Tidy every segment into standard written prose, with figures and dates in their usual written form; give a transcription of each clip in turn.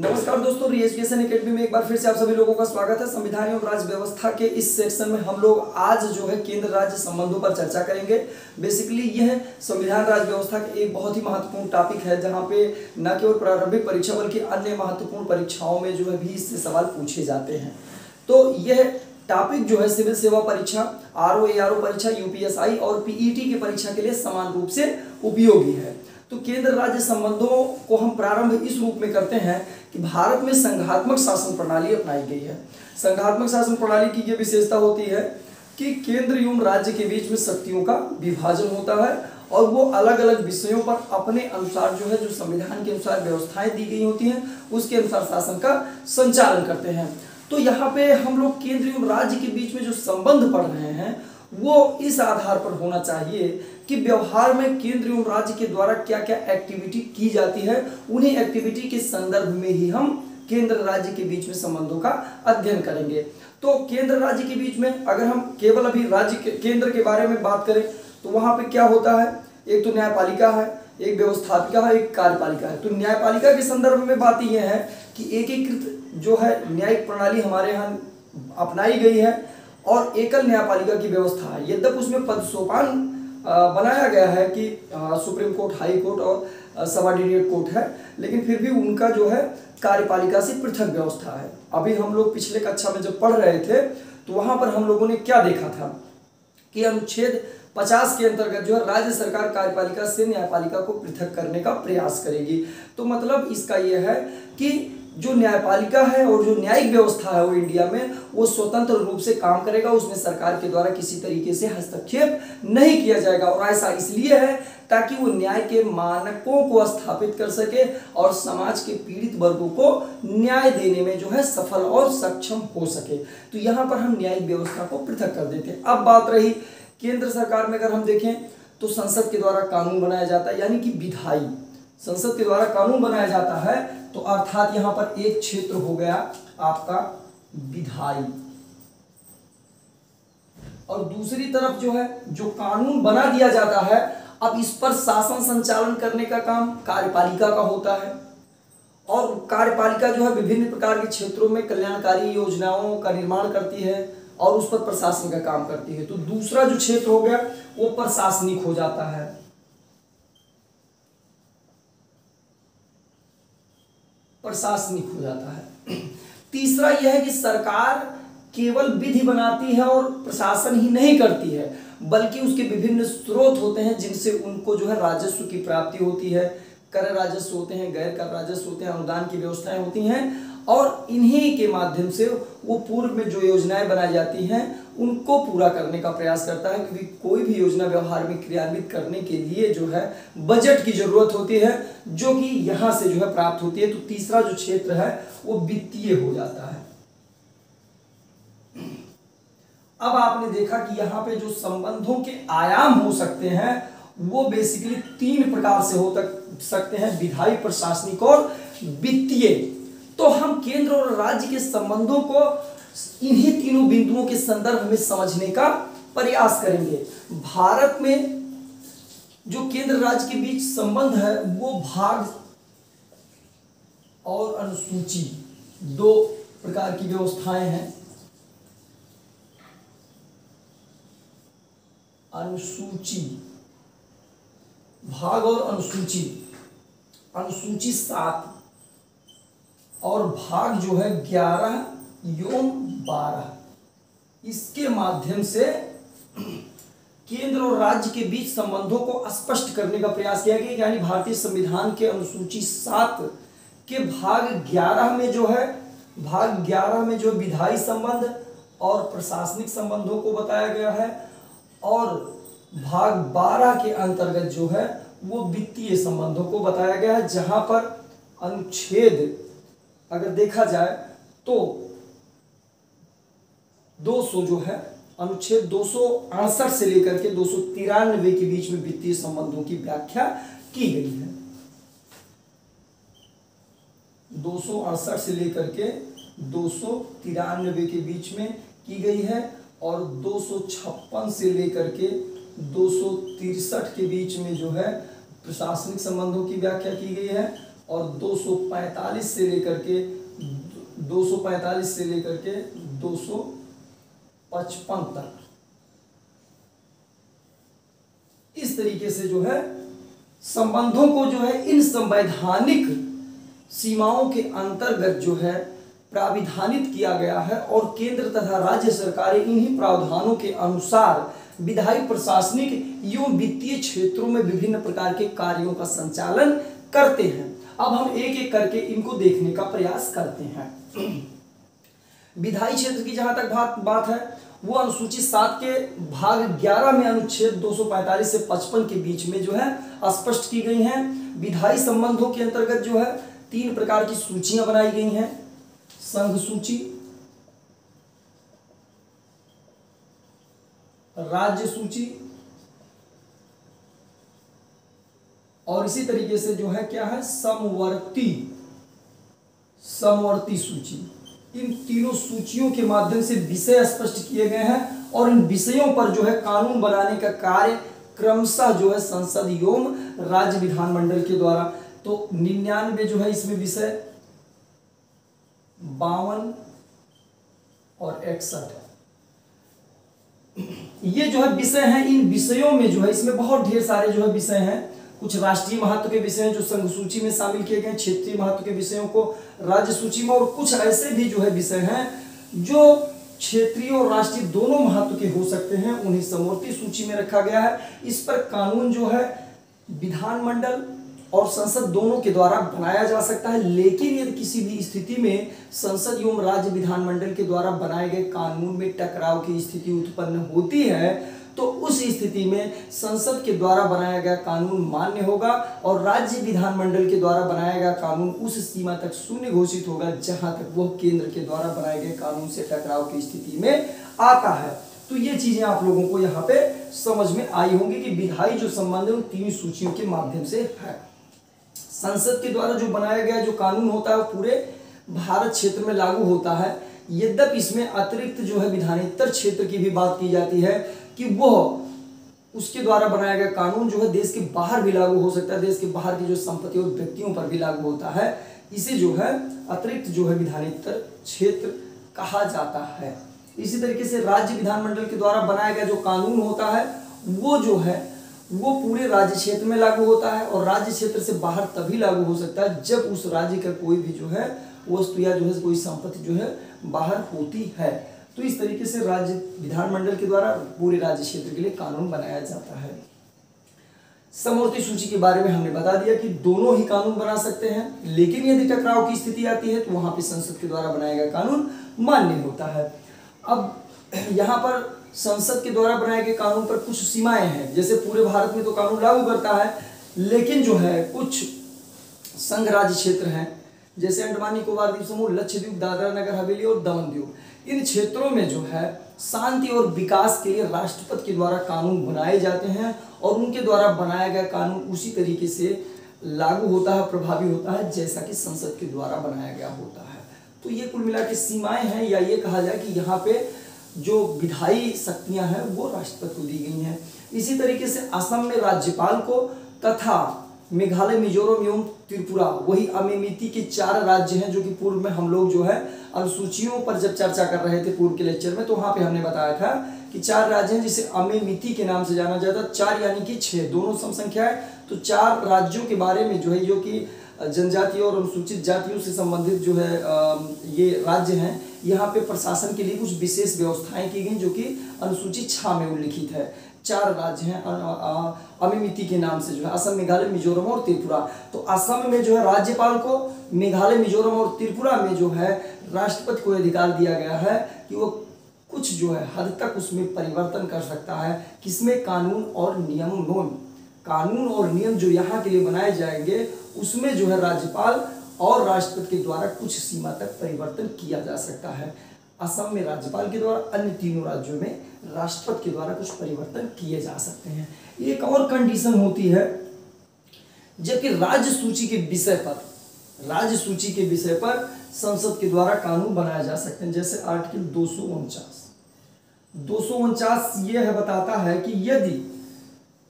नमस्कार दोस्तों, re-education academy में एक बार फिर से आप सभी लोगों का स्वागत है। संविधान एवं राज्य व्यवस्था के इस सेक्शन में हम लोग आज जो है केंद्र राज्य संबंधों पर चर्चा करेंगे। बेसिकली यह संविधान राज्य व्यवस्था का एक बहुत ही महत्वपूर्ण टॉपिक है, जहां पे न केवल प्रारंभिक परीक्षा बल्कि अन्य महत्वपूर्ण परीक्षाओं में जो है भी इससे सवाल पूछे जाते हैं। तो यह टॉपिक जो है सिविल सेवा परीक्षा, RO ARO परीक्षा, UPSI और PET की परीक्षा के लिए समान रूप से उपयोगी है। तो केंद्र राज्य संबंधों को हम प्रारंभ इस रूप में करते हैं कि भारत में संघात्मक शासन प्रणाली अपनाई गई है। संघात्मक शासन प्रणाली की यह विशेषता होती है कि केंद्र एवं राज्य के बीच में शक्तियों का विभाजन होता है और वो अलग अलग विषयों पर अपने अनुसार जो है जो संविधान के अनुसार व्यवस्थाएं दी गई होती हैं उसके अनुसार शासन का संचालन करते हैं। तो यहाँ पे हम लोग केंद्र एवं राज्य के बीच में जो संबंध पढ़ रहे हैं वो इस आधार पर होना चाहिए कि व्यवहार में केंद्र एवं राज्य के द्वारा क्या क्या एक्टिविटी की जाती है, उन्हीं एक्टिविटी के संदर्भ में ही हम केंद्र राज्य के बीच में संबंधों का अध्ययन करेंगे। तो केंद्र राज्य के बीच में अगर हम केवल अभी केंद्र के बारे में बात करें तो वहां पे क्या होता है, एक तो न्यायपालिका है, एक व्यवस्थापिका है, एक कार्यपालिका है। तो न्यायपालिका के संदर्भ में बात यह है कि एकीकृत जो है न्यायिक प्रणाली हमारे यहाँ अपनाई गई है और एकल न्यायपालिका की व्यवस्था है। यद्यपि उसमें पद सोपान बनाया गया है कि सुप्रीम कोर्ट, हाई कोर्ट और सबऑर्डिनेट कोर्ट है, लेकिन फिर भी उनका जो है कार्यपालिका से पृथक व्यवस्था है। अभी हम लोग पिछले कक्षा में जब पढ़ रहे थे तो वहां पर हम लोगों ने क्या देखा था कि अनुच्छेद 50 के अंतर्गत जो है राज्य सरकार कार्यपालिका से न्यायपालिका को पृथक करने का प्रयास करेगी। तो मतलब इसका यह है कि जो न्यायपालिका है और जो न्यायिक व्यवस्था है वो इंडिया में वो स्वतंत्र रूप से काम करेगा, उसमें सरकार के द्वारा किसी तरीके से हस्तक्षेप नहीं किया जाएगा। और ऐसा इसलिए है ताकि वो न्याय के मानकों को स्थापित कर सके और समाज के पीड़ित वर्गों को न्याय देने में जो है सफल और सक्षम हो सके। तो यहाँ पर हम न्यायिक व्यवस्था को पृथक कर देते हैं। अब बात रही केंद्र सरकार में, अगर हम देखें तो संसद के द्वारा कानून बनाया जाता है, यानी कि विधायी संसद के द्वारा कानून बनाया जाता है। तो अर्थात यहां पर एक क्षेत्र हो गया आपका विधायी और दूसरी तरफ जो है जो कानून बना दिया जाता है, अब इस पर शासन संचालन करने का काम कार्यपालिका का होता है। और कार्यपालिका जो है विभिन्न प्रकार के क्षेत्रों में कल्याणकारी योजनाओं का निर्माण करती है और उस पर प्रशासन का काम करती है। तो दूसरा जो क्षेत्र हो गया वो प्रशासनिक हो जाता है। प्रशासनिक हो जाता है। तीसरा यह है कि सरकार केवल विधि बनाती है और प्रशासन ही नहीं करती है, बल्कि उसके विभिन्न स्रोत होते हैं जिनसे उनको जो है राजस्व की प्राप्ति होती है। कर राजस्व होते हैं, गैर कर राजस्व होते हैं, अनुदान की व्यवस्थाएं होती हैं और इन्हीं के माध्यम से वो पूर्व में जो योजनाएं बनाई जाती हैं उनको पूरा करने का प्रयास करता है, क्योंकि कोई भी योजना व्यवहार में क्रियान्वित करने के लिए जो है बजट की जरूरत होती है, जो कि यहाँ से जो है प्राप्त होती है। तो तीसरा जो क्षेत्र है वो वित्तीय हो जाता है। अब आपने देखा कि यहाँ पे जो संबंधों के आयाम हो सकते हैं वो बेसिकली तीन प्रकार से हो सकते हैं, विधायी, प्रशासनिक और वित्तीय। तो हम केंद्र और राज्य के संबंधों को इन्हीं तीनों बिंदुओं के संदर्भ में समझने का प्रयास करेंगे। भारत में जो केंद्र राज्य के बीच संबंध है वो भाग और अनुसूची, दो प्रकार की व्यवस्थाएं हैं। अनुसूची भाग और अनुसूची, अनुसूची 7 और भाग जो है 11/12, इसके माध्यम से केंद्र और राज्य के बीच संबंधों को स्पष्ट करने का प्रयास किया गया। यानी भारतीय संविधान के अनुसूची 7 के भाग 11 में जो विधायी संबंध और प्रशासनिक संबंधों को बताया गया है और भाग 12 के अंतर्गत जो है वो वित्तीय संबंधों को बताया गया है, जहां पर अनुच्छेद अगर देखा जाए तो 200 जो है अनुच्छेद 268 से लेकर के 293 के बीच में वित्तीय संबंधों की व्याख्या की गई है। 268 से लेकर के 293 के बीच में की गई है और 256 से लेकर के 263 के बीच में जो है प्रशासनिक संबंधों की व्याख्या की गई है और 245 से लेकर के 255 तक, इस तरीके से जो है संबंधों को जो है इन संवैधानिक सीमाओं के अंतर्गत जो है प्राविधानित किया गया है और केंद्र तथा राज्य सरकारें इन्हीं प्रावधानों के अनुसार विधायी, प्रशासनिक एवं वित्तीय क्षेत्रों में विभिन्न प्रकार के कार्यों का संचालन करते हैं। अब हम एक एक करके इनको देखने का प्रयास करते हैं। विधायी क्षेत्र की जहां तक बात है वो अनुसूचित 7 के भाग 11 में अनुच्छेद 245 से 55 के बीच में जो है स्पष्ट की गई है। विधायी संबंधों के अंतर्गत जो है 3 प्रकार की सूचियां बनाई गई हैं, संघ सूची, राज्य सूची और इसी तरीके से जो है क्या है समवर्ती सूची। इन तीनों सूचियों के माध्यम से विषय स्पष्ट किए गए हैं और इन विषयों पर जो है कानून बनाने का कार्य क्रमशः जो है संसद एवं राज्य विधानमंडल के द्वारा। तो 99 जो है इसमें विषय, 52 और 61 ये जो है विषय हैं। इन विषयों में जो है इसमें बहुत ढेर सारे जो है विषय हैं। कुछ राष्ट्रीय महत्व के विषय हैं जो संघ सूची में शामिल किए गए, क्षेत्रीय महत्व के विषयों को राज्य सूची में, और कुछ ऐसे भी जो है विषय हैं जो क्षेत्रीय और राष्ट्रीय दोनों महत्व के हो सकते हैं, उन्हें समवर्ती सूची में रखा गया है। इस पर कानून जो है विधानमंडल और संसद दोनों के द्वारा बनाया जा सकता है, लेकिन यदि किसी भी स्थिति में संसद एवं राज्य विधानमंडल के द्वारा बनाए गए कानून में टकराव की स्थिति उत्पन्न होती है तो उस स्थिति में संसद के द्वारा बनाया गया कानून मान्य होगा और राज्य विधानमंडल के द्वारा बनाया गया कानून उस सीमा तक शून्य घोषित होगा जहां तक वह केंद्र के द्वारा बनाए गए कानून से टकराव की स्थिति में आता है। तो ये चीजें आप लोगों को यहाँ पे समझ में आई होंगी कि विधायी जो संबंध है उन 3 सूचियों के माध्यम से है। संसद के द्वारा जो बनाया गया जो कानून होता है वो पूरे भारत क्षेत्र में लागू होता है, यद्यपि इसमें अतिरिक्त जो है विधानेतर क्षेत्र की भी बात की जाती है कि वो उसके द्वारा बनाया गया कानून जो है देश के बाहर भी लागू हो सकता है, देश के बाहर की जो संपत्ति और व्यक्तियों पर भी लागू होता है, इसे जो है अतिरिक्त जो है विधानेतर क्षेत्र कहा जाता है। इसी तरीके से राज्य विधानमंडल के द्वारा बनाया गया जो कानून होता है वो जो है वो पूरे राज्य क्षेत्र में लागू होता है और राज्य क्षेत्र से बाहर तभी लागू हो सकता है जब उस राज्य का कोई भी जो है वस्तु या जो है कोई संपत्ति जो है बाहर होती है। तो इस तरीके से राज्य विधानमंडल के द्वारा पूरे राज्य क्षेत्र के लिए कानून बनाया जाता है। समवर्ती सूची के बारे में हमने बता दिया कि दोनों ही कानून बना सकते हैं, लेकिन यदि टकराव की स्थिति आती है तो वहां पे संसद के द्वारा बनाया गया कानून मान्य होता है। अब यहाँ पर संसद के द्वारा बनाए गए कानून पर कुछ सीमाएं हैं, जैसे पूरे भारत में तो कानून लागू करता है लेकिन जो है कुछ संघ राज्य क्षेत्र हैं जैसे अंडमान निकोबार द्वीप समूह, लक्षद्वीप, दादरा नगर हवेली और दमन दीव। इन क्षेत्रों में जो है शांति और विकास के लिए राष्ट्रपति के द्वारा कानून बनाए जाते हैं और उनके द्वारा बनाया गया कानून उसी तरीके से लागू होता है, प्रभावी होता है जैसा कि संसद के द्वारा बनाया गया होता है। तो ये कुल मिला के सीमाएं हैं, या ये कहा जाए कि यहाँ पे जो विधायी शक्तियां हैं वो राष्ट्रपति को दी गई हैं। इसी तरीके से असम में राज्यपाल को तथा मेघालय, मिजोरम एवं त्रिपुरा, वही अमेमिति के 4 राज्य हैं जो कि पूर्व में हम लोग जो है अनुसूचियों पर जब चर्चा कर रहे थे पूर्व के लेक्चर में तो वहाँ पे हमने बताया था कि 4 राज्य हैं जिसे अमेमिति के नाम से जाना जाता है। 4 यानी कि 6, दोनों सम संख्या है। तो 4 राज्यों के बारे में जो है जो कि जनजाति और अनुसूचित जातियों से संबंधित जो है ये राज्य हैं, यहाँ पे प्रशासन के लिए कुछ विशेष व्यवस्थाएं की गई जो कि अनुसूचित 6 में उल्लिखित है। 4 राज्य हैं अमेमिति के नाम से जो है असम, मेघालय, मिजोरम और त्रिपुरा। तो असम में जो है राज्यपाल को, मेघालय, मिजोरम और त्रिपुरा में जो है राष्ट्रपति को अधिकार दिया गया है कि वो कुछ जो है हद तक उसमें परिवर्तन कर सकता है, किसमें, कानून और नियमों में। कानून और नियम जो यहाँ के लिए बनाए जाएंगे उसमें जो है राज्यपाल और राष्ट्रपति के द्वारा कुछ सीमा तक परिवर्तन किया जा सकता है। असम में राज्यपाल के द्वारा, अन्य तीनों राज्यों में राष्ट्रपति के द्वारा कुछ परिवर्तन किए जा सकते हैं। एक और कंडीशन होती है जबकि राज्य सूची के विषय पर संसद के द्वारा कानून बनाए जा सकते हैं, जैसे आर्टिकल 249। ये है बताता है कि यदि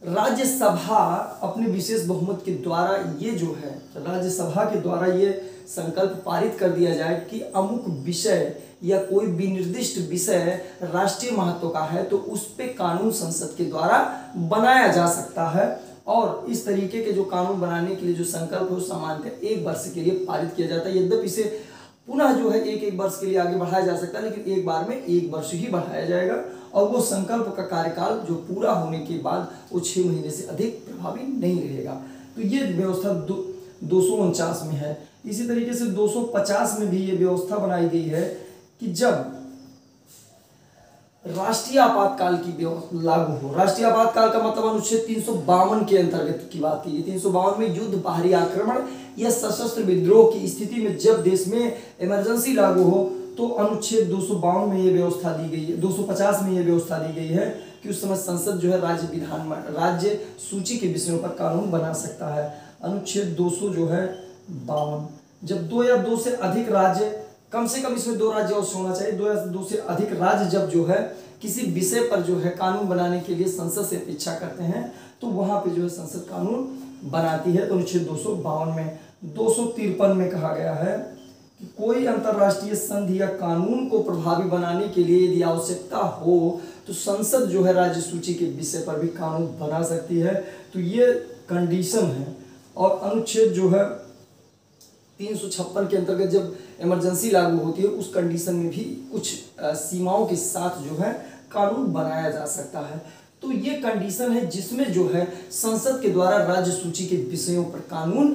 राज्यसभा अपने विशेष बहुमत के द्वारा ये जो है राज्यसभा के द्वारा ये संकल्प पारित कर दिया जाए कि अमुक विषय या कोई विनिर्दिष्ट विषय राष्ट्रीय महत्व का है तो उस पे कानून संसद के द्वारा बनाया जा सकता है। और इस तरीके के जो कानून बनाने के लिए जो संकल्प है वो सामान्यतः एक वर्ष के लिए पारित किया जाता है। यद्यपि इसे पुनः जो है एक वर्ष के लिए आगे बढ़ाया जा सकता है, लेकिन एक बार में एक वर्ष ही बढ़ाया जाएगा और वो संकल्प का कार्यकाल जो पूरा होने के बाद वो 6 महीने से अधिक प्रभावी नहीं रहेगा। तो ये व्यवस्था 249 में है। इसी तरीके से 250 में भी ये व्यवस्था बनाई गई है कि जब राष्ट्रीय आपातकाल की व्यवस्था लागू हो। राष्ट्रीय आपातकाल का मतलब अनुच्छेद 352 के अंतर्गत की बात की। 352 में युद्ध, बाहरी आक्रमण या सशस्त्र विद्रोह की स्थिति में जब देश में इमरजेंसी लागू हो तो अनुच्छेद 252 में ये व्यवस्था दी गई है, 250 में ये व्यवस्था दी गई है कि उस समय संसद जो है राज्य सूची के विषयों पर कानून बना सकता है। अनुच्छेद 252 जब 2 या 2 से अधिक राज्य, कम से कम इसमें 2 राज्य और होना चाहिए, 2 या 2 से अधिक राज्य जब जो है किसी विषय पर जो है कानून बनाने के लिए संसद से अपेक्षा करते हैं तो वहाँ पे जो है संसद कानून बनाती है। अनुच्छेद 252 में। 253 में कहा गया है कि कोई अंतर्राष्ट्रीय संधि या कानून को प्रभावी बनाने के लिए यदि आवश्यकता हो तो संसद जो है राज्य सूची के विषय पर भी कानून बना सकती है। तो ये कंडीशन है। और अनुच्छेद जो है 356 के अंतर्गत जब इमरजेंसी लागू होती है उस कंडीशन में भी कुछ सीमाओं के साथ जो है कानून बनाया जा सकता है। तो ये कंडीशन है जिसमें जो है संसद के द्वारा राज्य सूची के विषयों पर कानून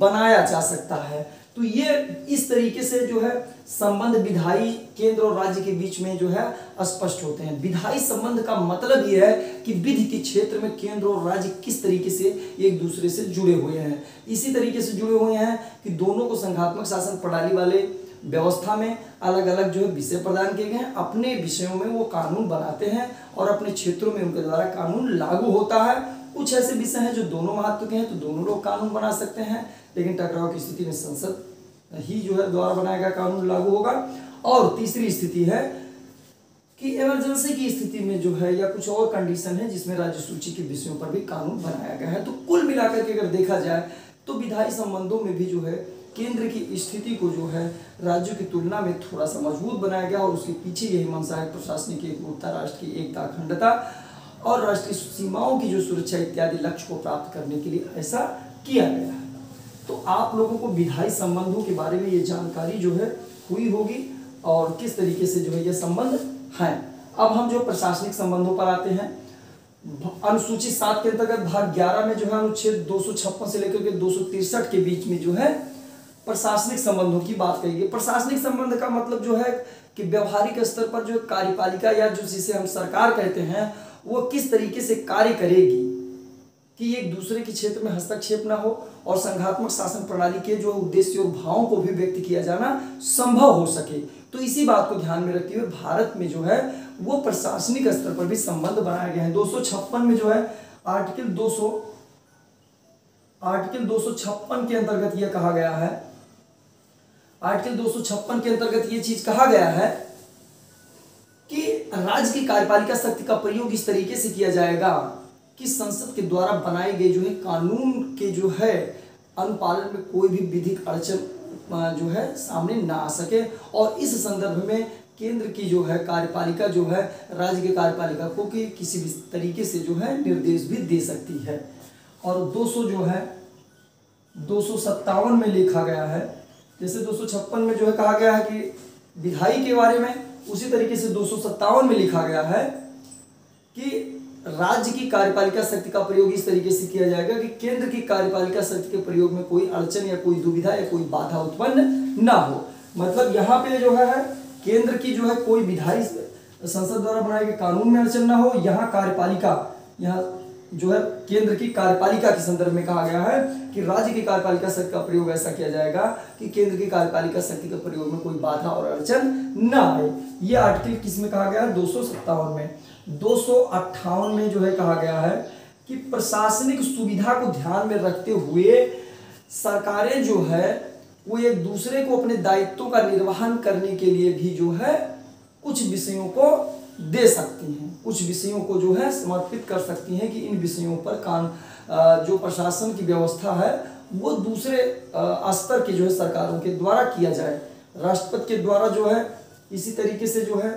बनाया जा सकता है। तो ये इस तरीके से जो है संबंध विधायी केंद्र और राज्य के बीच में जो है स्पष्ट होते हैं। विधायी संबंध का मतलब ये है कि विधि के क्षेत्र में केंद्र और राज्य किस तरीके से एक दूसरे से जुड़े हुए हैं। इसी तरीके से जुड़े हुए हैं कि दोनों को संघात्मक शासन प्रणाली वाले व्यवस्था में अलग अलग जो है विषय प्रदान किए गए हैं, अपने विषयों में वो कानून बनाते हैं और अपने क्षेत्रों में उनके द्वारा कानून लागू होता है। कुछ ऐसे विषय हैं जो दोनों महत्व के हैं तो दोनों लोग कानून बना सकते हैं, लेकिन टकराव की स्थिति में संसद ही जो है द्वारा बनाया गया कानून लागू होगा। और तीसरी स्थिति है कि इमरजेंसी की स्थिति में जो है या कुछ और कंडीशन है जिसमें राज्य सूची के विषयों पर भी कानून बनाया गया है। तो कुल मिलाकर के अगर देखा जाए तो विधायी संबंधों में भी जो है केंद्र की स्थिति को जो है राज्यों की तुलना में थोड़ा सा मजबूत बनाया गया और उसके पीछे यही मंशा है प्रशासनिक एकरूपता, राष्ट्र की एकता अखंडता और राष्ट्रीय सीमाओं की जो सुरक्षा इत्यादि लक्ष्य को प्राप्त करने के लिए ऐसा किया गया है। तो आप लोगों को विधायी संबंधों के बारे में ये जानकारी जो है हुई होगी और किस तरीके से जो है ये संबंध हैं। अब हम जो प्रशासनिक संबंधों पर आते हैं। अनुसूची 7 के अंतर्गत भाग 11 में जो है अनुच्छेद 256 से लेकर के 263 के बीच में जो है प्रशासनिक संबंधों की बात करेंगे। प्रशासनिक संबंध का मतलब जो है कि व्यवहारिक स्तर पर जो कार्यपालिका या जो जिसे हम सरकार कहते हैं वो किस तरीके से कार्य करेगी कि एक दूसरे के क्षेत्र में हस्तक्षेप ना हो और संघात्मक शासन प्रणाली के जो उद्देश्य और भावों को भी व्यक्त किया जाना संभव हो सके। तो इसी बात को ध्यान में रखते हुए भारत में जो है वो प्रशासनिक स्तर पर भी संबंध बनाया गया है। 256 में जो है आर्टिकल 256 के अंतर्गत यह कहा गया है, आर्टिकल 256 के अंतर्गत ये चीज कहा गया है कि राज्य की कार्यपालिका शक्ति का प्रयोग इस तरीके से किया जाएगा कि संसद के द्वारा बनाए गए जो है कानून के जो है अनुपालन में कोई भी विधिक अड़चन जो है सामने ना आ सके। और इस संदर्भ में केंद्र की जो है कार्यपालिका जो है राज्य के कार्यपालिका को किसी भी तरीके से जो है निर्देश भी दे सकती है। और 257 में लिखा गया है, जैसे 256 में जो है कहा गया है कि विधायी के बारे में, उसी तरीके से 257 में लिखा गया है कि राज्य की कार्यपालिका शक्ति का प्रयोग इस तरीके से किया जाएगा कि केंद्र की कार्यपालिका शक्ति के प्रयोग में कोई अड़चन या कोई दुविधा या कोई बाधा उत्पन्न ना हो। मतलब यहाँ पे जो है केंद्र की जो है कोई विधायी संसद द्वारा बनाए गए कानून में अड़चन ना हो। यहाँ कार्यपालिका, यहाँ जो है केंद्र की कार्यपालिका के संदर्भ में कहा गया है कि राज्य की कार्यपालिका शक्ति का प्रयोग ऐसा किया जाएगा कि केंद्र की कार्यपालिका शक्ति के प्रयोग में कोई बाधा और अड़चन ना आए। ये आर्टिकल किस में कहा गया है? 257 में। 258 में जो है कहा गया है कि प्रशासनिक सुविधा को ध्यान में रखते हुए सरकारें जो है वो एक दूसरे को अपने दायित्वों का निर्वहन करने के लिए भी जो है कुछ विषयों को दे सकती हैं, कुछ विषयों को जो है समर्पित कर सकती हैं कि इन विषयों पर जो प्रशासन की व्यवस्था है वो दूसरे स्तर के जो है सरकारों के द्वारा किया जाए। राष्ट्रपति के द्वारा जो है इसी तरीके से जो है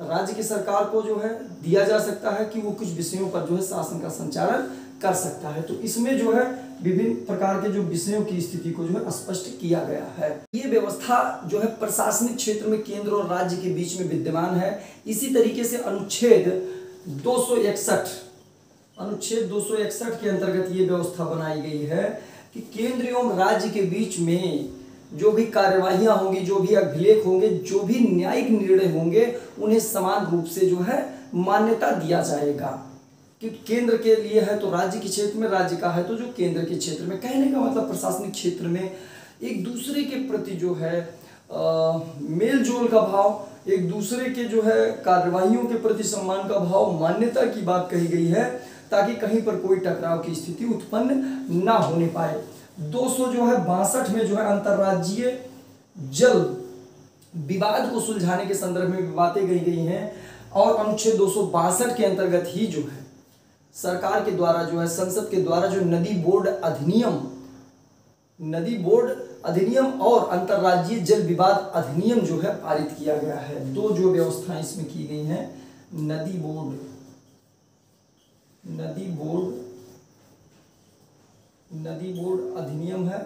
राज्य की सरकार को जो है दिया जा सकता है कि वो कुछ विषयों पर जो है शासन का संचालन कर सकता है। तो इसमें जो है विभिन्न प्रकार के जो विषयों की स्थिति को जो है स्पष्ट किया गया है। ये व्यवस्था जो है प्रशासनिक क्षेत्र में केंद्र और राज्य के बीच में विद्यमान है। इसी तरीके से अनुच्छेद 261 के अंतर्गत ये व्यवस्था बनाई गई है कि केंद्र एवं राज्य के बीच में जो भी कार्यवाहियां होंगी, जो भी अभिलेख होंगे, जो भी न्यायिक निर्णय होंगे, उन्हें समान रूप से जो है मान्यता दिया जाएगा कि केंद्र के लिए है तो राज्य के क्षेत्र में, राज्य का है तो जो केंद्र के क्षेत्र में। कहने का मतलब प्रशासनिक क्षेत्र में एक दूसरे के प्रति जो है मेल जोल का भाव, एक दूसरे के जो है कार्यवाहियों के प्रति सम्मान का भाव, मान्यता की बात कही गई है ताकि कहीं पर कोई टकराव की स्थिति उत्पन्न ना होने पाए। 262 में जो है अंतर्राज्यीय जल विवाद को सुलझाने के संदर्भ में बातें कही गई हैं और अनुच्छेद 262 के अंतर्गत ही जो है सरकार के द्वारा जो है संसद के द्वारा जो नदी बोर्ड अधिनियम और अंतर्राज्यीय जल विवाद अधिनियम जो है पारित किया गया है। दो जो व्यवस्थाएं इसमें की गई हैं, नदी बोर्ड अधिनियम है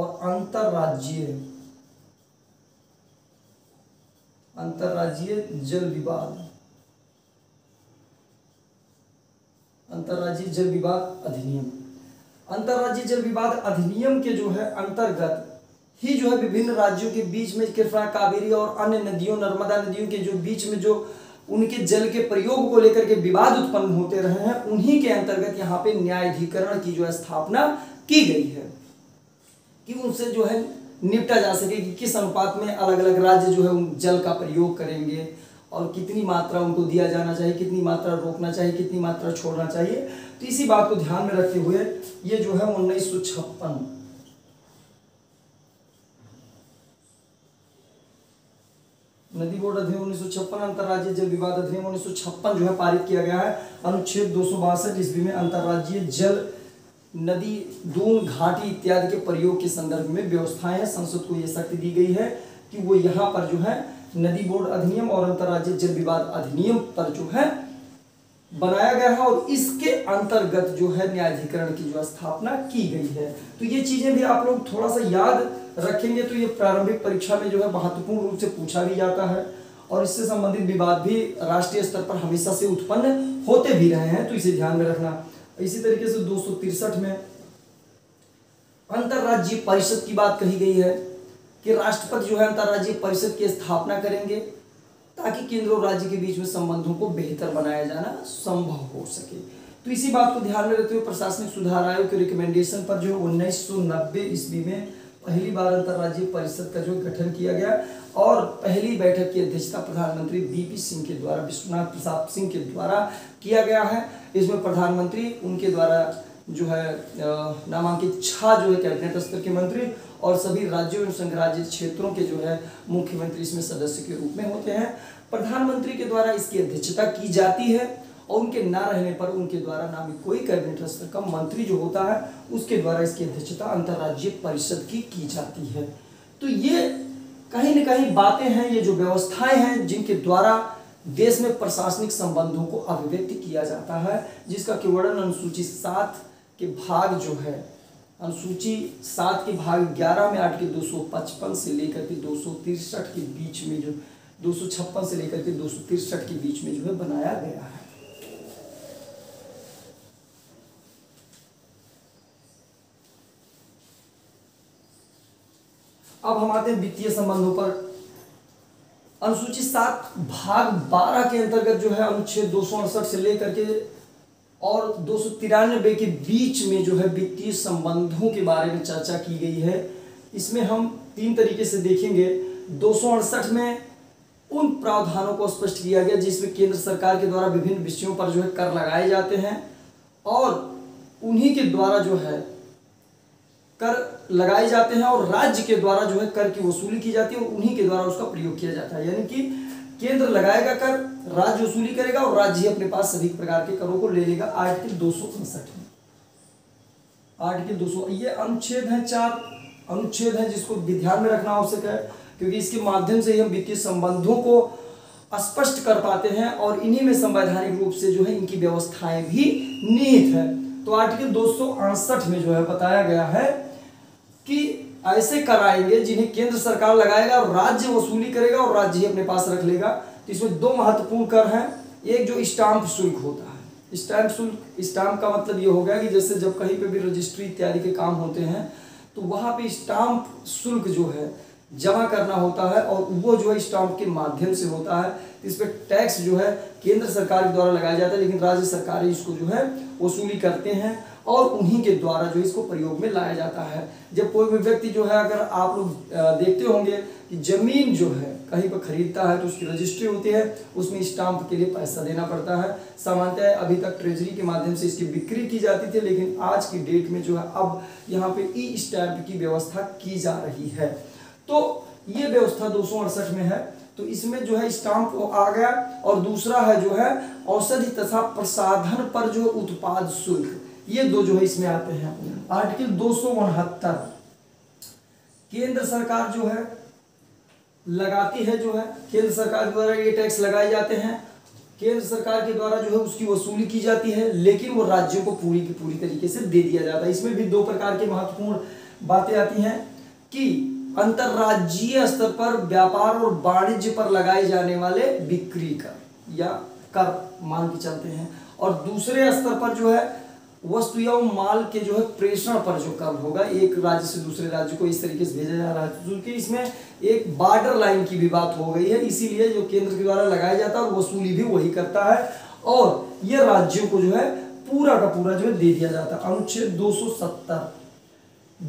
और अंतर्राज्यीय जल विवाद अधिनियम। अंतर्राज्यीय जल विवाद अधिनियम के जो है अंतर्गत ही जो है विभिन्न राज्यों के बीच में कृष्णा, कावेरी और अन्य नदियों, नर्मदा नदियों के जो बीच में जो उनके जल के प्रयोग को लेकर के विवाद उत्पन्न होते रहे हैं, उन्हीं के अंतर्गत यहाँ पे न्यायाधिकरण की जो है स्थापना की गई है कि उनसे जो है निपटा जा सके कि किस अनुपात में अलग अलग राज्य जो है उन जल का प्रयोग करेंगे और कितनी मात्रा उनको दिया जाना चाहिए, कितनी मात्रा रोकना चाहिए, कितनी मात्रा छोड़ना चाहिए। तो इसी बात को ध्यान में रखते हुए ये जो है 1956 नदी बोर्ड अधिनियम 1956, अंतर्राज्यीय जल विवाद अधिनियम 1956 जो है पारित किया गया है। अनुच्छेद 262 ईस्वी में अंतर्राज्यीय जल, नदी, दून, घाटी इत्यादि के प्रयोग के संदर्भ में व्यवस्थाएं हैं। संसद को यह शक्ति दी गई है कि वो यहाँ पर जो है नदी बोर्ड अधिनियम और अंतर्राज्यीय जल विवाद अधिनियम पर जो है बनाया गया है और इसके अंतर्गत जो है न्यायाधिकरण की जो स्थापना की गई है। तो ये चीजें भी आप लोग थोड़ा सा याद रखेंगे तो ये प्रारंभिक परीक्षा में जो है महत्वपूर्ण रूप से पूछा भी जाता है और इससे संबंधित विवाद भी राष्ट्रीय स्तर पर हमेशा से उत्पन्न होते भी रहे हैं, तो इसे ध्यान में रखना। इसी तरीके से 263 में अंतर्राज्यीय परिषद की बात कही गई है कि राष्ट्रपति जो है अंतर्राज्यीय परिषद की स्थापना करेंगे ताकि केंद्र और राज्य के बीच में संबंधों को बेहतर बनाया जाना संभव हो सके। तो इसी बात को ध्यान में रखते हुए प्रशासनिक सुधार आयोग के रिकमेंडेशन पर जो 1990 ईस्वी में पहली बार अंतर्राज्यीय परिषद का जो गठन किया गया और पहली बैठक की अध्यक्षता प्रधानमंत्री विश्वनाथ प्रसाद सिंह के द्वारा किया गया है। इसमें प्रधानमंत्री, उनके द्वारा जो है नामांकित 6 जो है कैबिनेट स्तर के मंत्री और सभी राज्यों एवं संघराज्य क्षेत्रों के जो है मुख्यमंत्री इसमें सदस्य के रूप में होते हैं। प्रधानमंत्री के द्वारा इसकी अध्यक्षता की जाती है और उनके ना रहने पर उनके द्वारा नामित कोई कैबिनेट स्तर का मंत्री जो होता है उसके द्वारा इसकी अध्यक्षता अंतर्राज्यीय परिषद की जाती है। तो ये कहीं ना कहीं बातें हैं, ये जो व्यवस्थाएं हैं जिनके द्वारा देश में प्रशासनिक संबंधों को अभिव्यक्त किया जाता है, जिसका कि वर्णन अनुसूची 7 के भाग 11 में आर्टिकल 255 से लेकर के 263 के बीच में जो 256 से लेकर के 263 के बीच में जो है बनाया गया है। अब हम आते हैं वित्तीय संबंधों पर। अनुसूची 7 भाग 12 के अंतर्गत जो है अनुच्छेद 268 से लेकर के और 293 के बीच में जो है वित्तीय संबंधों के बारे में चर्चा की गई है। इसमें हम 3 तरीके से देखेंगे। 268 में उन प्रावधानों को स्पष्ट किया गया जिसमें केंद्र सरकार के द्वारा विभिन्न विषयों पर जो है कर लगाए जाते हैं और उन्हीं के द्वारा जो है कर लगाए जाते हैं और राज्य के द्वारा जो है कर की वसूली की जाती है और उन्हीं के द्वारा उसका प्रयोग किया जाता है। यानी कि केंद्र लगाएगा कर, राज्य वसूली करेगा और राज्य अपने पास सभी प्रकार के करों को ले लेगा। आर्टिकल 259 में आर्टिकल 200 ये अनुच्छेद है, 4 अनुच्छेद है जिसको ध्यान में रखना आवश्यक है, क्योंकि इसके माध्यम से ही हम वित्तीय संबंधों को स्पष्ट कर पाते हैं और इन्हीं में संवैधानिक रूप से जो है इनकी व्यवस्थाएं भी निहित है। तो आर्टिकल 258 में जो है बताया गया है कि ऐसे कराएंगे जिन्हें केंद्र सरकार लगाएगा और राज्य वसूली करेगा और राज्य ही अपने पास रख लेगा। तो इसमें 2 महत्वपूर्ण कर हैं, एक जो स्टाम्प शुल्क होता है। स्टाम्प शुल्क, स्टाम्प का मतलब ये हो गया कि जैसे जब कहीं पे भी रजिस्ट्री इत्यादि के काम होते हैं तो वहाँ पे स्टाम्प शुल्क जो है जमा करना होता है और वो जो है स्टाम्प के माध्यम से होता है। इस पर टैक्स जो है केंद्र सरकार के द्वारा लगाया जाता है, लेकिन राज्य सरकारें इसको जो है वसूली करते हैं और उन्हीं के द्वारा जो इसको प्रयोग में लाया जाता है। जब कोई भी व्यक्ति जो है, अगर आप लोग देखते होंगे कि जमीन जो है कहीं पर खरीदता है तो उसकी रजिस्ट्री होती है, उसमें स्टाम्प के लिए पैसा देना पड़ता है। सामान्यतः अभी तक ट्रेजरी के माध्यम से इसकी बिक्री की जाती थी, लेकिन आज की डेट में जो है अब यहाँ पे ई स्टैम्प की व्यवस्था की जा रही है। तो ये व्यवस्था 268 में है। तो इसमें जो है स्टाम्प आ गया और दूसरा है जो है औषधि तथा प्रसाधन पर जो उत्पाद शुल्क, ये 2 जो है इसमें आते हैं। आर्टिकल 269 केंद्र सरकार जो है लगाती है, जो है केंद्र सरकार के द्वारा ये टैक्स लगाए जाते हैं, केंद्र सरकार के द्वारा जो है उसकी वसूली की जाती है, लेकिन वो राज्यों को पूरी की पूरी तरीके से दे दिया जाता है। इसमें भी 2 प्रकार की महत्वपूर्ण बातें आती हैं कि अंतरराज्यीय स्तर पर व्यापार और वाणिज्य पर लगाए जाने वाले बिक्री कर या कर मान के चलते हैं, और दूसरे स्तर पर जो है वस्तु एवं माल के जो है प्रेषण पर जो कर होगा, एक राज्य से दूसरे राज्य को इस तरीके से भेजा जा रहा है। क्योंकि इसमें एक बॉर्डर लाइन की भी बात हो गई है, इसीलिए जो केंद्र के द्वारा लगाया जाता है और वसूली भी वही करता है और ये राज्यों को जो है पूरा का पूरा जो है दे दिया जाता है। अनुच्छेद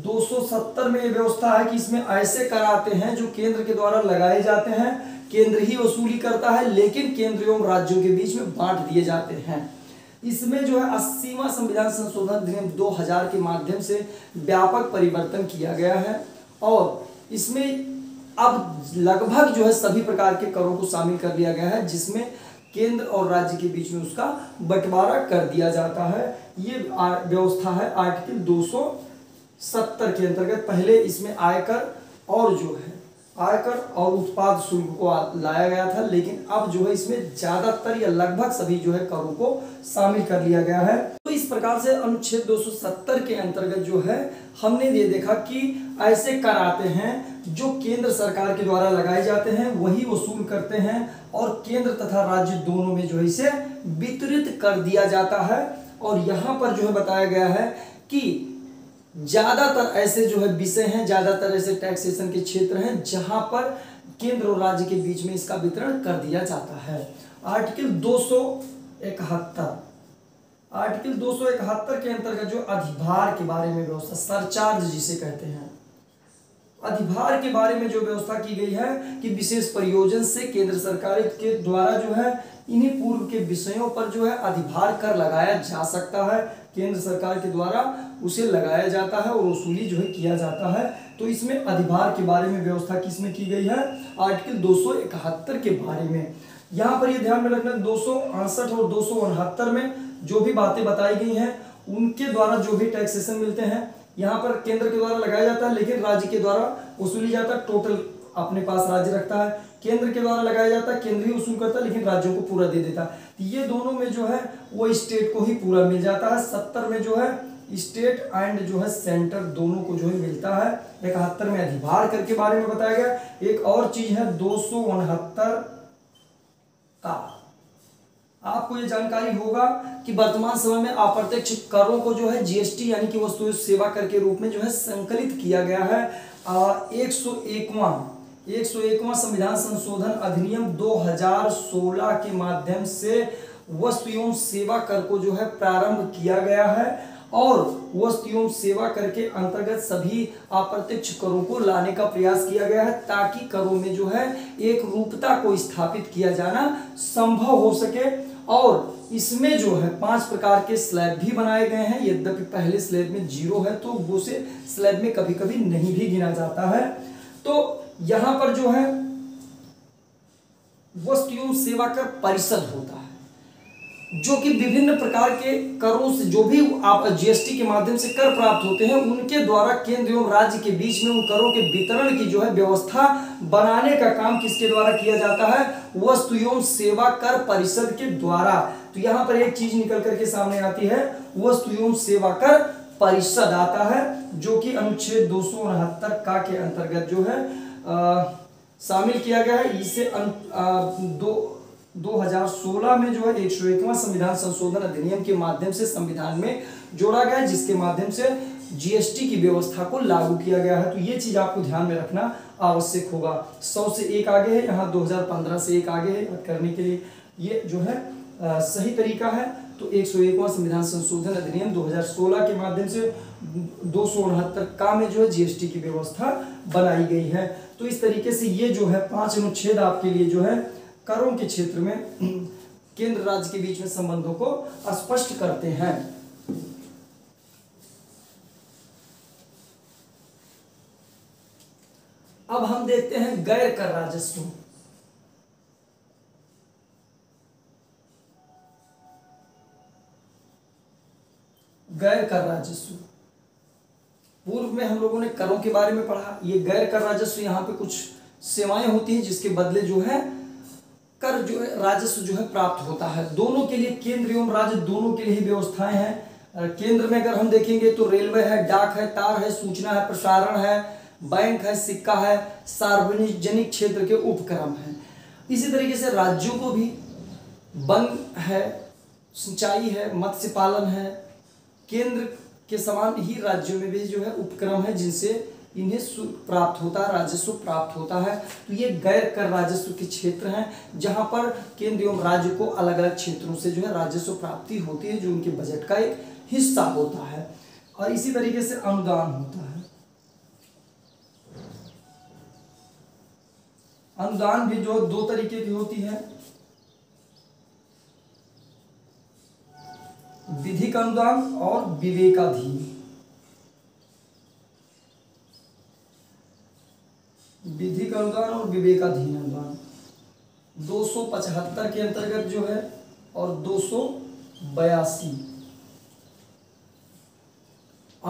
270 में व्यवस्था है कि इसमें ऐसे कर आते हैं जो केंद्र के द्वारा लगाए जाते हैं, केंद्र ही वसूली करता है, लेकिन केंद्र एवं राज्यों के बीच में बांट दिए जाते हैं। इसमें जो है 80वां संविधान संशोधन अधिनियम 2000 के माध्यम से व्यापक परिवर्तन किया गया है और इसमें अब लगभग जो है सभी प्रकार के करों को शामिल कर लिया गया है, जिसमें केंद्र और राज्य के बीच में उसका बंटवारा कर दिया जाता है। ये व्यवस्था है आर्टिकल 270 के अंतर्गत। पहले इसमें आयकर और जो है आयकर और उत्पाद शुल्क को लाया गया था, लेकिन अब जो है इसमें ज्यादातर या लगभग सभी जो है करों को शामिल कर लिया गया है। तो इस प्रकार से अनुच्छेद 270 के अंतर्गत जो है हमने ये देखा कि ऐसे कर आते हैं जो केंद्र सरकार के द्वारा लगाए जाते हैं, वही वसूल करते हैं और केंद्र तथा राज्य दोनों में जो है इसे वितरित कर दिया जाता है। और यहाँ पर जो है बताया गया है कि ज़्यादातर ऐसे जो है विषय हैं, ज़्यादातर ऐसे टैक्सेशन के क्षेत्र हैं जहाँ पर केंद्र और राज्य के बीच में इसका वितरण कर दिया जाता है। आर्टिकल 271 के अंतर्गत जो अधिभार के बारे में व्यवस्था, सरचार्ज जिसे कहते हैं, अधिभार के बारे में जो व्यवस्था की गई है कि विशेष प्रयोजन से केंद्र सरकार के द्वारा जो है इन्हीं पूर्व के विषयों पर जो है अधिभार कर लगाया जा सकता है, केंद्र सरकार के द्वारा उसे लगाया जाता है और वसूली जो है किया जाता है। तो इसमें अधिभार के बारे में व्यवस्था किसमें की गई है? आर्टिकल 271 के बारे में। यहाँ पर ये ध्यान में रखना 268 और 269 में जो भी बातें बताई गई हैं उनके द्वारा जो भी टैक्सेशन मिलते हैं, यहाँ पर केंद्र के द्वारा लगाया जाता है लेकिन राज्य के द्वारा वसूली जाता है, टोटल अपने पास राज्य रखता है, केंद्र के द्वारा लगाया जाता है, केंद्र ही वसूल करता है लेकिन राज्यों को पूरा दे देता है। तो ये दोनों में जो है वो स्टेट को ही पूरा मिल जाता है। 70 में जो है स्टेट एंड जो है सेंटर दोनों को जो है मिलता है। 71 में अधिभार कर के बारे में बताया गया। एक और चीज है 269 का, आपको ये जानकारी होगा कि वर्तमान समय में अप्रत्यक्ष करों को जो है जीएसटी यानी कि वस्तु सेवा कर के रूप में जो है संकलित किया गया है। 101वां संविधान संशोधन अधिनियम 2016 के माध्यम से वस्तु एवं सेवा कर को जो है प्रारंभ किया गया है और वस्तु एवं सेवा कर के अंतर्गत सभी अप्रत्यक्ष करों को लाने का प्रयास किया गया है, ताकि करों में जो है एक रूपता को स्थापित किया जाना संभव हो सके। और इसमें जो है 5 प्रकार के स्लैब भी बनाए गए हैं। यद्यपि पहले स्लैब में 0 है तो उसे स्लैब में कभी कभी नहीं भी गिना जाता है। तो यहाँ पर जो है वस्तु एवं सेवा कर परिषद होता है, जो कि विभिन्न प्रकार के करों से जो भी आप जीएसटी के माध्यम से कर प्राप्त होते हैं उनके द्वारा केंद्र एवं राज्य के बीच में उन करों के वितरण की जो है व्यवस्था बनाने का काम किसके द्वारा किया जाता है, वस्तु एवं सेवा कर परिषद के द्वारा। तो यहाँ पर एक चीज निकल करके सामने आती है, वस्तु एवं सेवा कर परिषद आता है, जो कि अनुच्छेद 269 का के अंतर्गत जो है शामिल किया गया है। इसे 2016 में जो है 101वां संविधान संशोधन अधिनियम के माध्यम से संविधान में जोड़ा गया, जिसके माध्यम से जीएसटी की व्यवस्था को लागू किया गया है। तो ये चीज आपको ध्यान में रखना आवश्यक होगा। 100 से एक आगे है, यहाँ 2015 से एक आगे है करने के लिए, ये जो है सही तरीका है। तो 101वां संविधान संशोधन अधिनियम 2016 के माध्यम से 269 का में जो है जीएसटी की व्यवस्था बनाई गई है। तो इस तरीके से ये जो है 5 अनुच्छेद आपके लिए जो है करों के क्षेत्र में केंद्र राज्य के बीच में संबंधों को स्पष्ट करते हैं। अब हम देखते हैं गैर कर राजस्व। गैर कर राजस्व पूर्व में हम लोगों ने करों के बारे में पढ़ा, ये गैर कर राजस्व यहाँ पे कुछ सेवाएं होती हैं जिसके बदले जो है कर जो है राजस्व जो है प्राप्त होता है। दोनों के लिए केंद्र एवं राज्य दोनों के लिए ही व्यवस्थाएं हैं। केंद्र में अगर हम देखेंगे तो रेलवे है, डाक है, तार है, सूचना है, प्रसारण है, बैंक है, सिक्का है, सार्वजनिक क्षेत्र के उपक्रम है। इसी तरीके से राज्यों को भी वन है, सिंचाई है, मत्स्य पालन है, केंद्र के समान ही राज्यों में भी जो है उपक्रम है जिनसे इन्हें प्राप्त होता है, राजस्व प्राप्त होता है। तो ये गैर कर राजस्व के क्षेत्र हैं जहां पर केंद्र एवं राज्य को अलग अलग क्षेत्रों से जो है राजस्व प्राप्ति होती है, जो उनके बजट का एक हिस्सा होता है। और इसी तरीके से अनुदान होता है, अनुदान भी जो 2 तरीके की होती है, विधिक अनुदान और विवेकाधीन। विधिक अनुदान और विवेकाधीन अनुदान 275 के अंतर्गत जो है और 282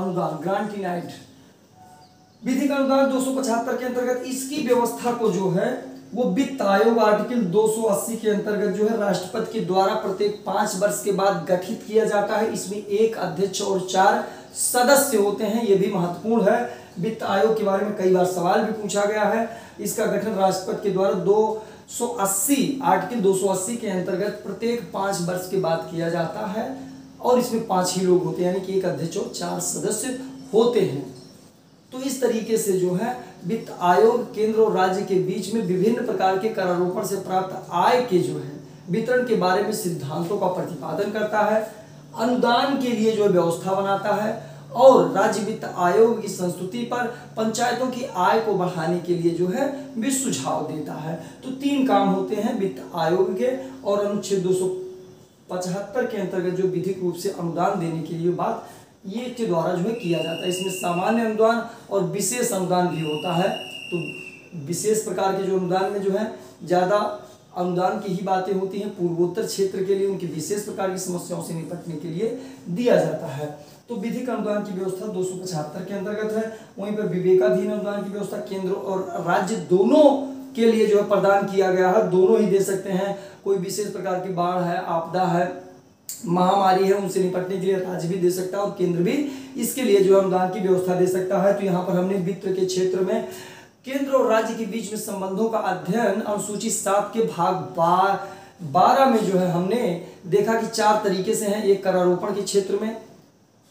अनुदान ग्रांट यूनाइट। विधिक अनुदान 275 के अंतर्गत इसकी व्यवस्था को जो है वो वित्त आयोग आर्टिकल 280 के अंतर्गत जो है राष्ट्रपति के द्वारा प्रत्येक 5 वर्ष के बाद गठित किया जाता है। इसमें 1 अध्यक्ष और 4 सदस्य होते हैं, ये भी महत्वपूर्ण है। वित्त आयोग के बारे में कई बार सवाल भी पूछा गया है। इसका गठन राष्ट्रपति के द्वारा 280 आर्टिकल 280 के अंतर्गत प्रत्येक 5 वर्ष के बाद किया जाता है और इसमें 5 ही लोग होते हैं, यानी कि 1 अध्यक्ष और 4 सदस्य होते हैं। तो इस तरीके से जो है वित्त आयोग केंद्र और राज्य के बीच में विभिन्न प्रकार के करारोपण से प्राप्त आय के जो है वितरण के बारे में सिद्धांतों का प्रतिपादन करता है, अनुदान के लिए जो व्यवस्था बनाता है और राज्य वित्त आयोग की संस्तुति पर पंचायतों की आय को बढ़ाने के लिए जो है भी सुझाव देता है। तो 3 काम होते हैं वित्त आयोग के, और अनुच्छेद 275 के अंतर्गत जो विधिक रूप से अनुदान देने के लिए बात ये के द्वारा जो है किया जाता है। इसमें सामान्य अनुदान और विशेष अनुदान भी होता है। तो विशेष प्रकार के जो अनुदान में जो है ज़्यादा अनुदान की ही बातें होती हैं, पूर्वोत्तर क्षेत्र के लिए उनकी विशेष प्रकार की समस्याओं से निपटने के लिए दिया जाता है। तो विधिक अनुदान की व्यवस्था 275 के अंतर्गत है। वहीं पर विवेकाधीन अनुदान की व्यवस्था केंद्र और राज्य दोनों के लिए जो है प्रदान किया गया है, दोनों ही दे सकते हैं। कोई विशेष प्रकार की बाढ़ है, आपदा है, महामारी है, उनसे निपटने के लिए राज्य भी दे सकता है और केंद्र भी इसके लिए जो अनुदान की व्यवस्था दे सकता है। तो यहाँ पर हमने वित्त के क्षेत्र में केंद्र और राज्य के बीच में संबंधों का अध्ययन अनुसूची 7 के भाग 12 में जो है हमने देखा कि 4 तरीके से हैं। एक करारोपण के क्षेत्र में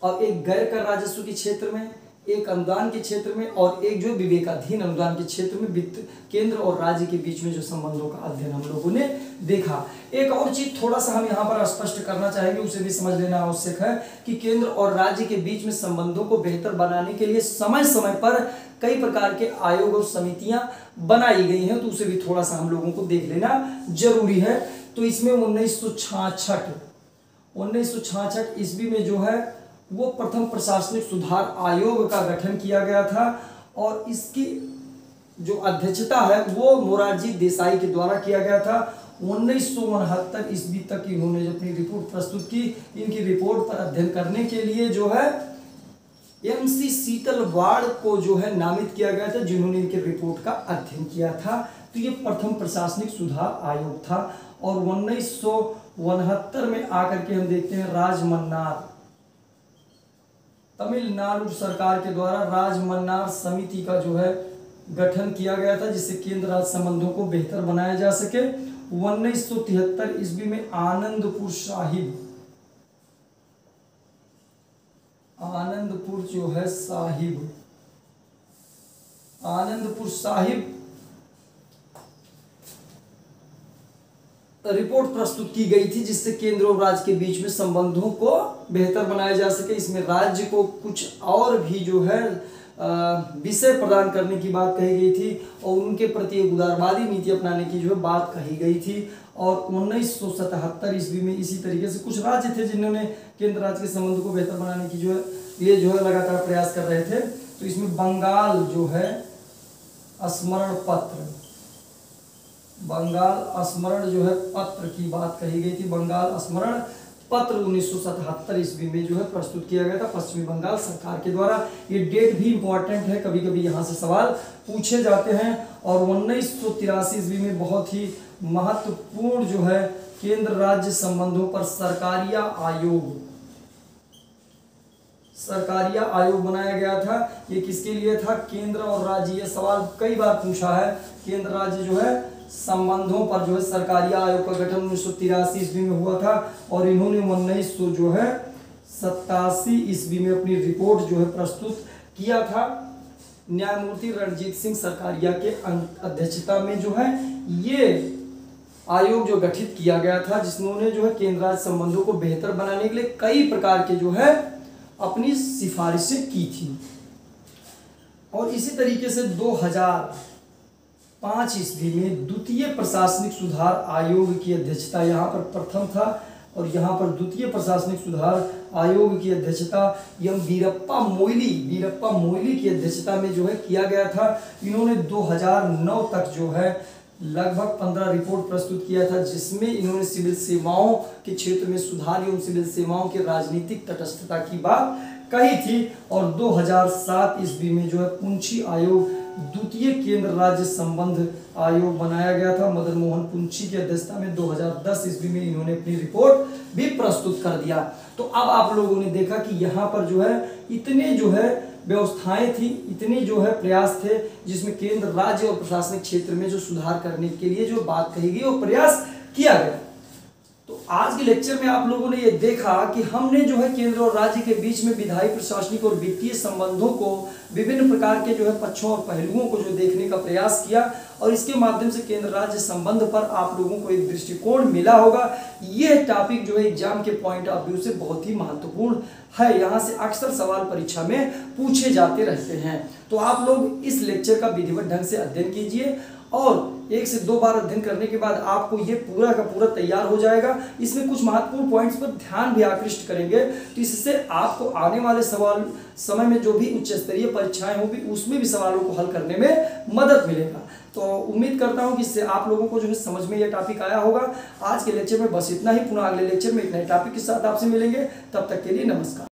और एक गैर कर राजस्व के क्षेत्र में, एक अनुदान के क्षेत्र में और एक जो विवेकाधीन अनुदान के क्षेत्र में वित्त केंद्र और राज्य के बीच में जो संबंधों का अध्ययन हम लोगों ने देखा। एक और चीज थोड़ा सा हम यहाँ पर स्पष्ट करना चाहेंगे, उसे भी समझ लेना आवश्यक है कि केंद्र और राज्य के बीच में संबंधों को बेहतर बनाने के लिए समय समय पर कई प्रकार के आयोग और समितियां बनाई गई हैं। तो उसे भी थोड़ा सा हम लोगों को देख लेना जरूरी है। तो इसमें 1966 ईस्वी में जो है वो प्रथम प्रशासनिक सुधार आयोग का गठन किया गया था और इसकी जो अध्यक्षता है वो मोरारजी देसाई के द्वारा किया गया था 1969 ईस्वी तक इन्होंने अपनी रिपोर्ट प्रस्तुत की। इनकी रिपोर्ट पर अध्ययन करने के लिए जो है एमसी शीतलवाड़ को जो है नामित किया गया था, जिन्होंने इनके रिपोर्ट का अध्ययन किया था। तो ये प्रथम प्रशासनिक सुधार आयोग था। और 1969 में आकर के हम देखते हैं राजमन्नार, तमिलनाडु सरकार के द्वारा राजमन्नार समिति का जो है गठन किया गया था, जिससे केंद्र राज्य संबंधों को बेहतर बनाया जा सके। 1973 ईस्वी में आनंदपुर साहिब रिपोर्ट प्रस्तुत की गई थी, जिससे केंद्र और राज्य के बीच में संबंधों को बेहतर बनाया जा सके। इसमें राज्य को कुछ और भी जो है विषय प्रदान करने की बात कही गई थी और उनके प्रति एक उदारवादी नीति अपनाने की जो है बात कही गई थी। और 1977 ईस्वी में इसी तरीके से कुछ राज्य थे जिन्होंने केंद्र राज्य के संबंध को बेहतर बनाने की जो है ये जो है लगातार प्रयास कर रहे थे। तो इसमें बंगाल स्मरण पत्र की बात कही गई थी। बंगाल स्मरण पत्र 1977 ईस्वी में जो है प्रस्तुत किया गया था पश्चिमी बंगाल सरकार के द्वारा। ये डेट भी इम्पोर्टेंट है, कभी कभी यहाँ से सवाल पूछे जाते हैं। और 1983 ईस्वी में बहुत ही महत्वपूर्ण जो है केंद्र राज्य संबंधों पर सरकारिया आयोग बनाया गया था। ये किसके लिए था? केंद्र और राज्य। ये सवाल कई बार पूछा है। केंद्र राज्य जो है संबंधों पर जो है सरकारिया आयोग का गठन 1983 ईस्वी में हुआ था। और इन्होंने 1987 ईस्वी में अपनी रिपोर्ट जो है प्रस्तुत किया था। न्यायमूर्ति रणजीत सिंह सरकारिया के अध्यक्षता में जो है ये आयोग जो गठित किया गया था, जिसने जो है केंद्र राज्य संबंधों को बेहतर बनाने के लिए कई प्रकार के जो है अपनी सिफारिशें की थी। और इसी तरीके से 2005 ईस्वी में द्वितीय प्रशासनिक सुधार आयोग की अध्यक्षता, यहाँ पर प्रथम था और यहाँ पर द्वितीय प्रशासनिक सुधार आयोग की अध्यक्षता एम वीरप्पा मोइली की अध्यक्षता में जो है किया गया था। इन्होंने 2009 तक जो है लगभग 15 रिपोर्ट प्रस्तुत किया था, जिसमें इन्होंने सिविल सेवाओं के क्षेत्र में सुधार एवं सिविल सेवाओं के राजनीतिक तटस्थता की बात कही थी। और 2007 ईस्वी में जो है पुंछी आयोग द्वितीय केंद्र राज्य संबंध आयोग बनाया गया था। मदन मोहन पुंछी की अध्यक्षता में 2010 ईस्वी में इन्होंने अपनी रिपोर्ट भी प्रस्तुत कर दिया। तो अब आप लोगों ने देखा कि यहाँ पर जो है इतने जो है व्यवस्थाएं थी, इतने जो है प्रयास थे, जिसमें केंद्र राज्य और प्रशासनिक क्षेत्र में जो सुधार करने के लिए जो बात कही गई और प्रयास किया गया। तो आज के लेक्चर में आप लोगों ने ये देखा कि हमने जो है केंद्र और राज्य के बीच में विधायी, प्रशासनिक और वित्तीय संबंधों को विभिन्न प्रकार के जो है पक्षों और पहलुओं को जो देखने का प्रयास किया। और इसके माध्यम से केंद्र राज्य संबंध पर आप लोगों को एक दृष्टिकोण मिला होगा। यह टॉपिक जो है एग्जाम के पॉइंट ऑफ व्यू से बहुत ही महत्वपूर्ण है, यहाँ से अक्सर सवाल परीक्षा में पूछे जाते रहते हैं। तो आप लोग इस लेक्चर का विधिवत ढंग से अध्ययन कीजिए और 1 से 2 बार अध्ययन करने के बाद आपको ये पूरा का पूरा तैयार हो जाएगा। इसमें कुछ महत्वपूर्ण पॉइंट्स पर ध्यान भी आकृष्ट करेंगे, तो इससे आपको आने वाले सवाल समय में जो भी उच्च स्तरीय परीक्षाएं होंगी उसमें भी सवालों को हल करने में मदद मिलेगा। तो उम्मीद करता हूं कि इससे आप लोगों को जो है समझ में यह टॉपिक आया होगा। आज के लेक्चर में बस इतना ही। पुनः अगले लेक्चर में एक नए टॉपिक के साथ आपसे मिलेंगे। तब तक के लिए नमस्कार।